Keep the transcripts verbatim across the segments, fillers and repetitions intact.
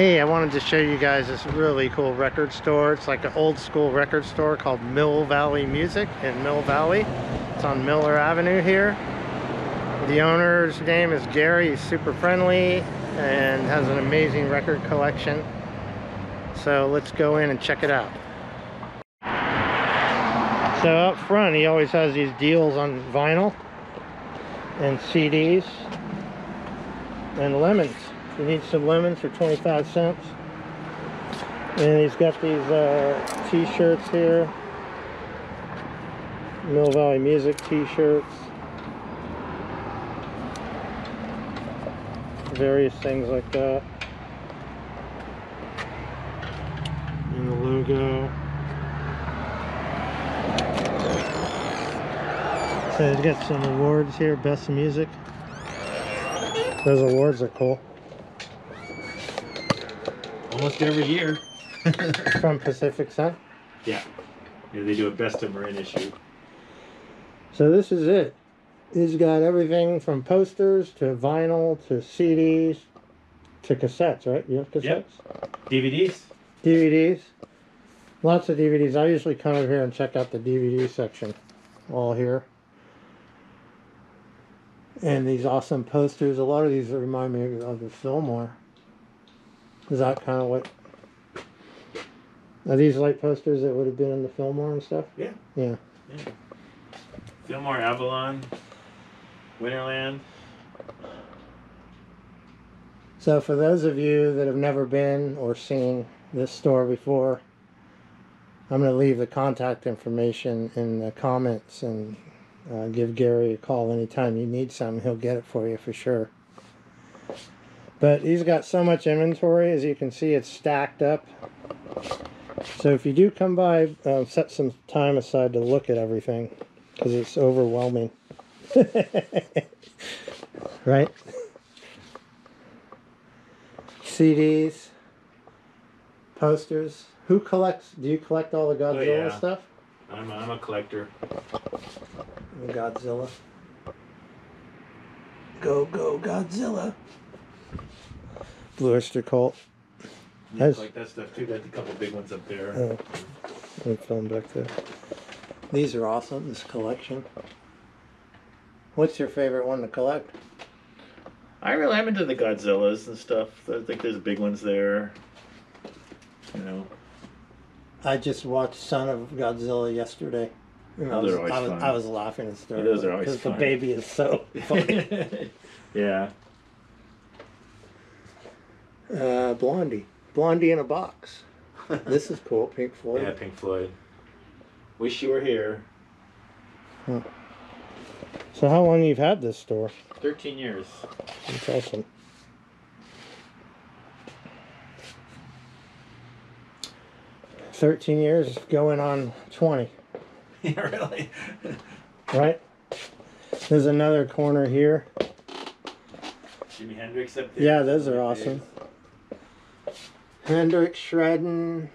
Hey, I wanted to show you guys this really cool record store. It's like an old school record store called Mill Valley Music in Mill Valley. It's on Miller Avenue here. The owner's name is Gary. He's super friendly and has an amazing record collection. So let's go in and check it out. So up front, he always has these deals on vinyl and C Ds and lemons. You need some lemons for twenty-five cents. And he's got these uh, t-shirts here. Mill Valley Music t-shirts. Various things like that. And the logo. So he's got some awards here, best music. Those awards are cool. Almost every year. From Pacific Sun? Yeah. Yeah. They do a best of Marin issue. So this is it. He's got everything from posters to vinyl to C Ds to cassettes, right? You have cassettes? Yep. D V Ds. D V Ds. Lots of D V Ds. I usually come over here and check out the D V D section. All here. And these awesome posters. A lot of these remind me of the Fillmore. Is that kind of what... Are these light posters that would have been in the Fillmore and stuff? Yeah. Yeah. yeah. Fillmore, Avalon, Winterland. So for those of you that have never been or seen this store before, I'm going to leave the contact information in the comments, and uh, give Gary a call anytime you need something. He'll get it for you for sure. But he's got so much inventory. As you can see, it's stacked up. So if you do come by, uh, set some time aside to look at everything, because it's overwhelming. Right? C Ds, posters. Who collects? Do you collect all the Godzilla oh, yeah. stuff? I'm a, I'm a collector. Godzilla. Go, go, Godzilla. Blue Oyster Cult. Yeah, that's, like that stuff too. That's a couple big ones up there. Oh, I'm filming back there. These are awesome. This collection. What's your favorite one to collect? I really am into the Godzillas and stuff. I think there's big ones there. You know. I just watched Son of Godzilla yesterday. You know, those I, was, are always I, was, fun. I was laughing and stuff. Yeah, those are always fun. Because the baby is so funny. Yeah. Uh, Blondie. Blondie in a box. This is cool. Pink Floyd. Yeah, Pink Floyd. Wish You Were Here. Huh. So how long you've had this store? thirteen years. That's awesome. thirteen years going on twenty. Yeah, really? Right? There's another corner here. Jimi Hendrix up there. Yeah, those are awesome. Hendrix, Shredden,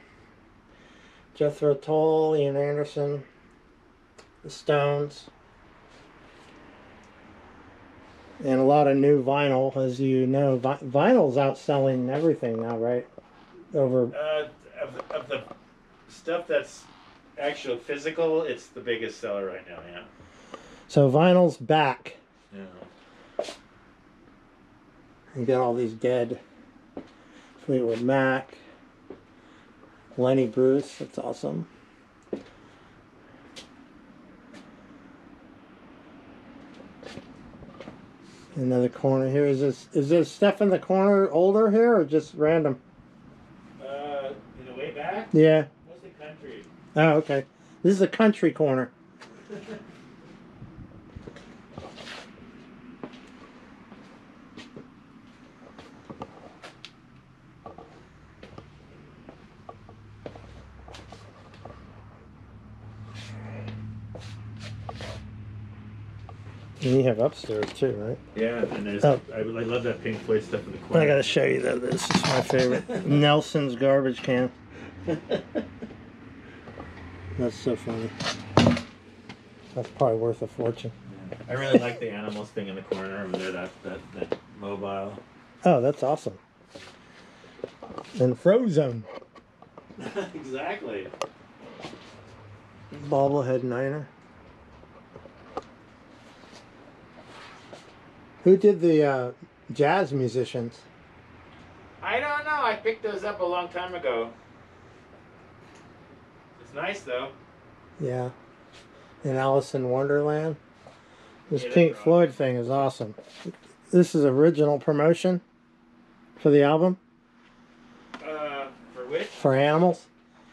Jethro Tull, Ian Anderson, The Stones, and a lot of new vinyl. As you know, vi vinyl's outselling everything now, right? Over uh, of, the, of the stuff that's actual physical, it's the biggest seller right now. Yeah. So vinyl's back. Yeah. You got all these Dead, Fleetwood Mac, Lenny Bruce, that's awesome. Another corner here. Is this is this stuff in the corner older here or just random? Uh in the way back? Yeah. Mostly country. Oh, okay. This is a country corner. And you have upstairs too, right? Yeah, and there's, oh. I, I love that Pink Floyd stuff in the corner. I gotta show you that. This is my favorite. Nelson's garbage can. That's so funny. That's probably worth a fortune. Yeah. I really like the animals thing in the corner over there. That that that mobile. Oh, that's awesome. and Frozone. Exactly. Bobblehead Niner. Who did the uh, jazz musicians? I don't know. I picked those up a long time ago. It's nice, though. Yeah. And Alice in Wonderland. This yeah, Pink Floyd thing is awesome. This is original promotion for the album. Uh, for which? For Animals.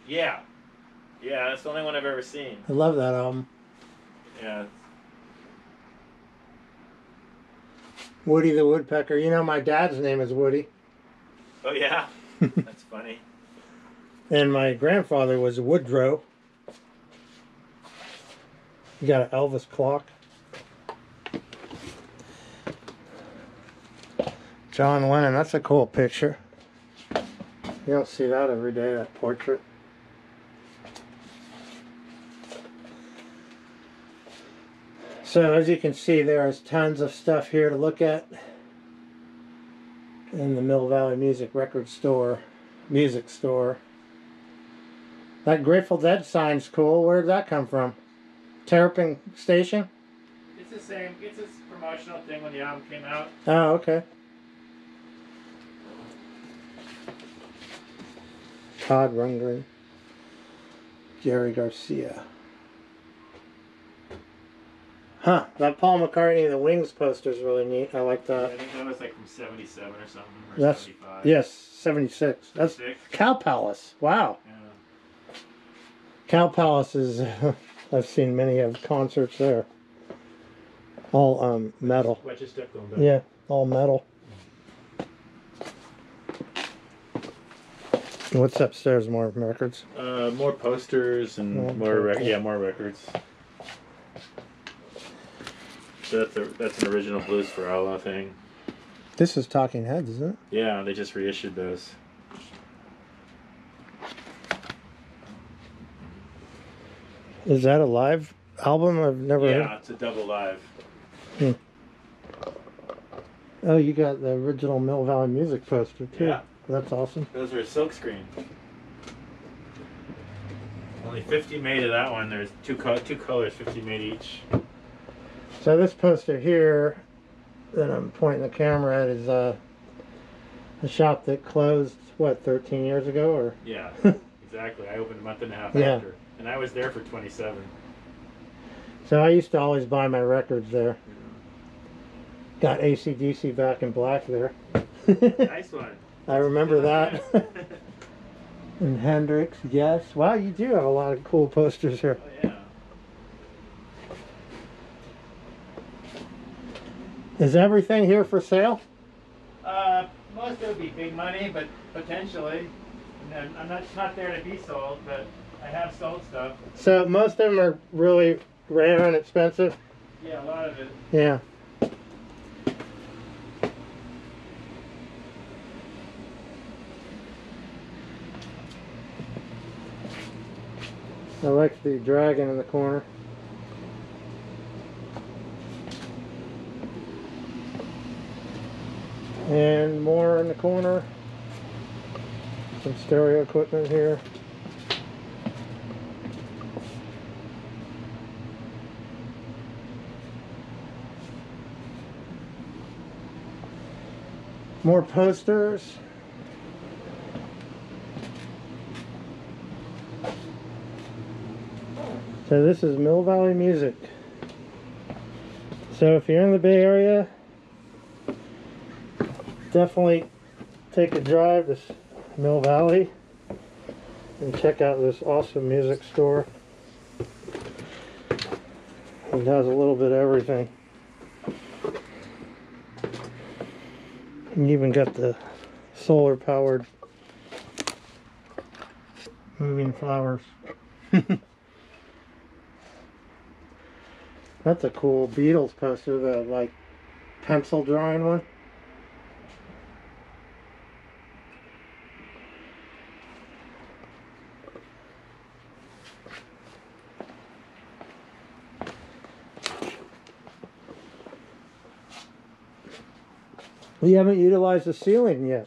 Yeah. Yeah, that's the only one I've ever seen. I love that album. Yeah. Woody the Woodpecker. You know, my dad's name is Woody. Oh, yeah? That's funny. And my grandfather was Woodrow. You got an Elvis clock. John Lennon. That's a cool picture. You don't see that every day, that portrait. So as you can see, there is tons of stuff here to look at in the Mill Valley Music Record Store, Music Store. That Grateful Dead sign's cool. Where did that come from? Terrapin Station? It's the same. It's a promotional thing when the album came out. Oh, okay. Todd Rundgren. Jerry Garcia. Huh, that Paul McCartney, the Wings poster is really neat. I like that. Yeah, I think that was like from seventy-seven or something, or that's, seventy-five. Yes, seventy-six. That's seventy-six? Cow Palace. Wow. Yeah. Cow Palace is, I've seen many of concerts there. All um, metal. Watch your step going back. Yeah, all metal. What's upstairs? More records? Uh, more posters and more, more records. Yeah, more records. That's, a, that's an original Blues for Allah thing. This is Talking Heads, isn't it? Yeah, they just reissued those. Is that a live album? I've never yeah, heard. Yeah, it's a double live. Hmm. Oh, you got the original Mill Valley Music poster, too. Yeah. That's awesome. Those are a silkscreen. Only fifty made of that one. There's two, co two colors, fifty made each. So this poster here that I'm pointing the camera at is uh, a shop that closed, what, thirteen years ago? Or yeah, exactly. I opened a month and a half yeah. after. And I was there for twenty-seven. So I used to always buy my records there. Mm-hmm. Got A C D C Back in Black there. Nice one. I remember that. And Hendrix, yes. Wow, you do have a lot of cool posters here. Oh, yeah. Is everything here for sale? Uh, most of it would be big money, but potentially. And I'm not, not there to be sold, but I have sold stuff. So most of them are really rare and expensive? Yeah, a lot of it. Yeah. I like the dragon in the corner. And more in the corner. Some stereo equipment here. More posters. So this is Mill Valley Music. So if you're in the Bay Area, definitely take a drive to Mill Valley and check out this awesome music store. It has a little bit of everything. And you even got the solar powered moving flowers. That's a cool Beatles poster, the like pencil drawing one. We haven't utilized the ceiling yet.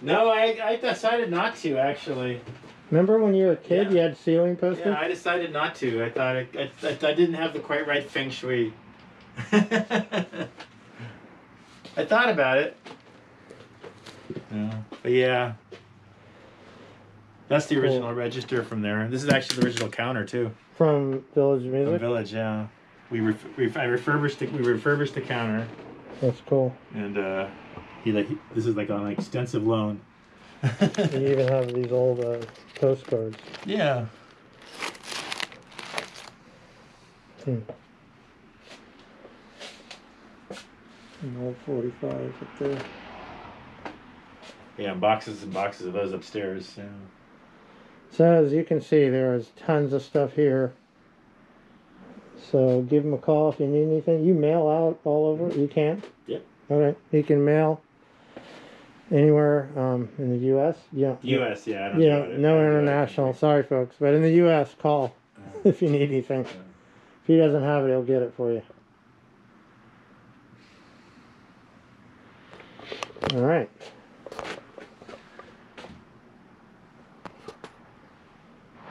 No, I, I decided not to, actually. Remember when you were a kid, yeah. you had ceiling posters? Yeah, I decided not to. I thought it, I, I, I didn't have the quite right feng shui. I thought about it. Yeah. But yeah. That's the original cool. register from there. This is actually the original counter, too. From Village Music? From Village, yeah. We ref ref I refurbished the, we refurbished the counter. That's cool. And uh, he like he, this is like on like extensive loan. You even have these old uh, postcards. Yeah. Hmm. An old forty-five up there. Yeah, boxes and boxes of those upstairs. Yeah. So as you can see, there is tons of stuff here. So give him a call if you need anything. You mail out all over? You can? Yep. All right. You can mail anywhere um, in the U S? Yeah. U S, yeah. I don't yeah, know no international. Sorry, folks. But in the U S, call if you need anything. If he doesn't have it, he'll get it for you. All right.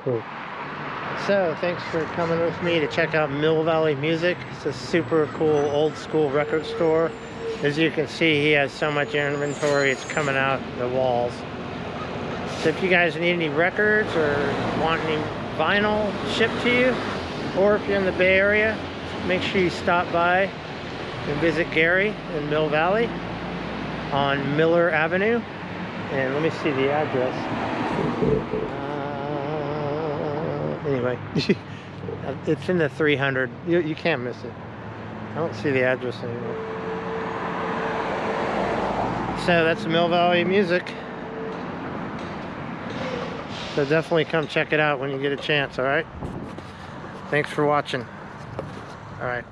Cool. So, thanks for coming with me to check out Mill Valley Music. It's a super cool old school record store. As you can see, he has so much inventory, it's coming out the walls. So if you guys need any records or want any vinyl shipped to you, or if you're in the Bay Area, make sure you stop by and visit Gary in Mill Valley on Miller Avenue. And let me see the address. Anyway, it's in the three hundred. You, you can't miss it. I don't see the address anymore. So that's Mill Valley Music. So definitely come check it out when you get a chance, all right? Thanks for watching. All right.